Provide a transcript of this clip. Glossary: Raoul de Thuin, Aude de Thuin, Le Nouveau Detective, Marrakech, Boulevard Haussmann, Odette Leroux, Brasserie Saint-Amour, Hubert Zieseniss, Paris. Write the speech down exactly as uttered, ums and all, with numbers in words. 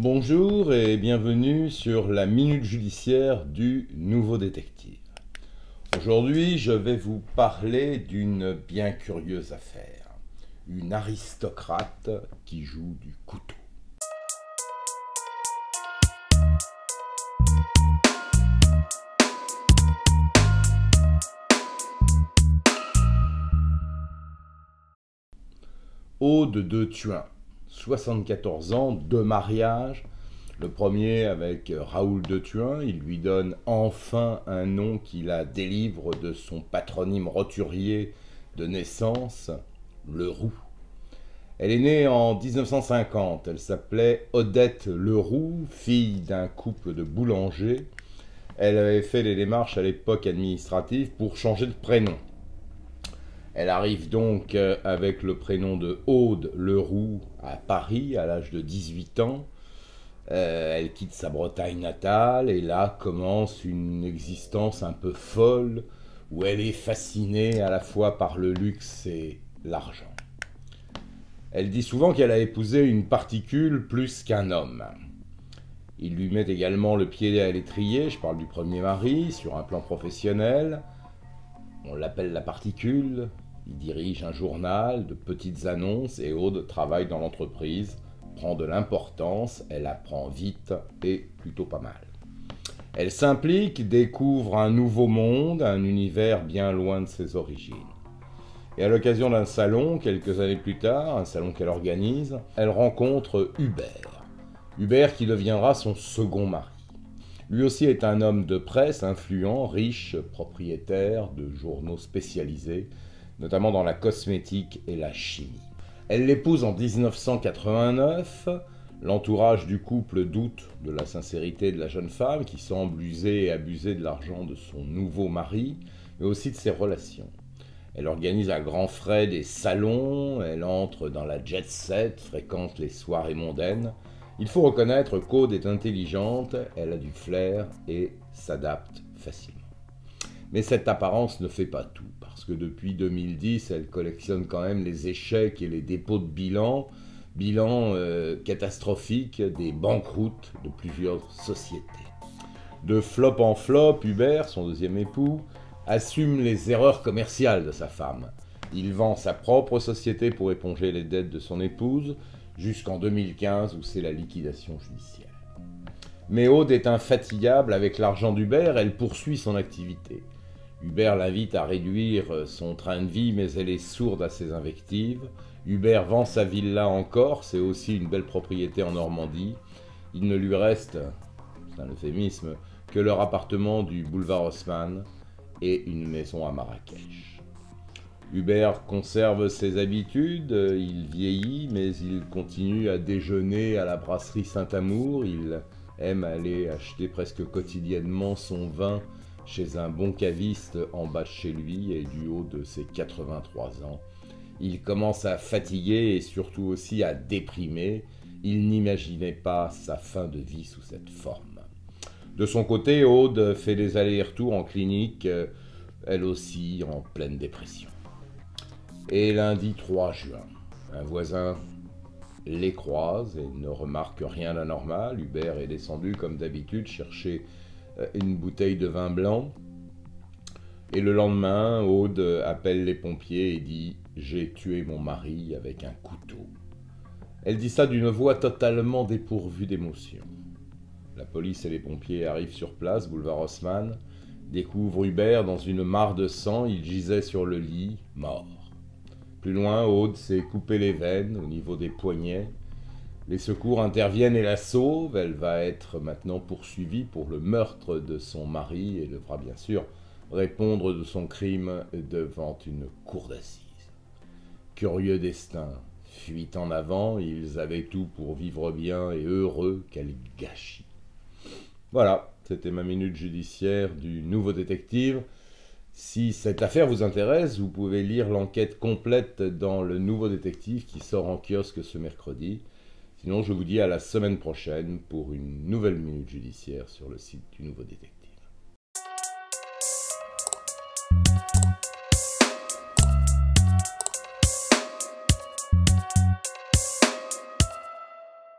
Bonjour et bienvenue sur la Minute Judiciaire du Nouveau Détective. Aujourd'hui, je vais vous parler d'une bien curieuse affaire. Une aristocrate qui joue du couteau. Aude de Thuin. soixante-quatorze ans, deux mariages, le premier avec Raoul de Thuin, il lui donne enfin un nom qui la délivre de son patronyme roturier de naissance, Leroux. Elle est née en mille neuf cent cinquante, elle s'appelait Odette Leroux, fille d'un couple de boulangers. Elle avait fait les démarches à l'époque administrative pour changer de prénom. Elle arrive donc avec le prénom de Aude Leroux à Paris à l'âge de dix-huit ans. Euh, elle quitte sa Bretagne natale et là commence une existence un peu folle où elle est fascinée à la fois par le luxe et l'argent. Elle dit souvent qu'elle a épousé une particule plus qu'un homme. Il lui met également le pied à l'étrier, je parle du premier mari, sur un plan professionnel. On l'appelle la particule. Il dirige un journal, de petites annonces et Aude travaille dans l'entreprise, prend de l'importance, elle apprend vite et plutôt pas mal. Elle s'implique, découvre un nouveau monde, un univers bien loin de ses origines. Et à l'occasion d'un salon, quelques années plus tard, un salon qu'elle organise, elle rencontre Hubert. Hubert qui deviendra son second mari. Lui aussi est un homme de presse, influent, riche, propriétaire de journaux spécialisés, notamment dans la cosmétique et la chimie. Elle l'épouse en mille neuf cent quatre-vingt-neuf, l'entourage du couple doute de la sincérité de la jeune femme qui semble user et abuser de l'argent de son nouveau mari, mais aussi de ses relations. Elle organise à grands frais des salons, elle entre dans la jet set, fréquente les soirées mondaines. Il faut reconnaître qu'Aude est intelligente, elle a du flair et s'adapte facilement. Mais cette apparence ne fait pas tout, parce que depuis deux mille dix, elle collectionne quand même les échecs et les dépôts de bilan, bilan euh, catastrophique des banqueroutes de plusieurs sociétés. De flop en flop, Hubert, son deuxième époux, assume les erreurs commerciales de sa femme. Il vend sa propre société pour éponger les dettes de son épouse, jusqu'en deux mille quinze où c'est la liquidation judiciaire. Mais Aude est infatigable avec l'argent d'Hubert, elle poursuit son activité. Hubert l'invite à réduire son train de vie, mais elle est sourde à ses invectives. Hubert vend sa villa en Corse et aussi une belle propriété en Normandie. Il ne lui reste, c'est un euphémisme, que leur appartement du boulevard Haussmann et une maison à Marrakech. Hubert conserve ses habitudes, il vieillit, mais il continue à déjeuner à la brasserie Saint-Amour. Il aime aller acheter presque quotidiennement son vin chez un bon caviste en bas de chez lui et du haut de ses quatre-vingt-trois ans. Il commence à fatiguer et surtout aussi à déprimer. Il n'imaginait pas sa fin de vie sous cette forme. De son côté, Aude fait des allers-retours en clinique, elle aussi en pleine dépression. Et lundi trois juin, un voisin les croise et ne remarque rien d'anormal. Hubert est descendu comme d'habitude chercher une bouteille de vin blanc. Et le lendemain, Aude appelle les pompiers et dit « J'ai tué mon mari avec un couteau ». Elle dit ça d'une voix totalement dépourvue d'émotion. La police et les pompiers arrivent sur place, boulevard Haussmann, découvrent Hubert dans une mare de sang, il gisait sur le lit, mort. Plus loin, Aude s'est coupé les veines au niveau des poignets. Les secours interviennent et la sauvent. Elle va être maintenant poursuivie pour le meurtre de son mari et devra bien sûr répondre de son crime devant une cour d'assises. Curieux destin, fuite en avant, ils avaient tout pour vivre bien et heureux, quel gâchis. Voilà, c'était ma minute judiciaire du Nouveau Détective. Si cette affaire vous intéresse, vous pouvez lire l'enquête complète dans Le Nouveau Détective qui sort en kiosque ce mercredi. Sinon, je vous dis à la semaine prochaine pour une nouvelle minute judiciaire sur le site du Nouveau Détective.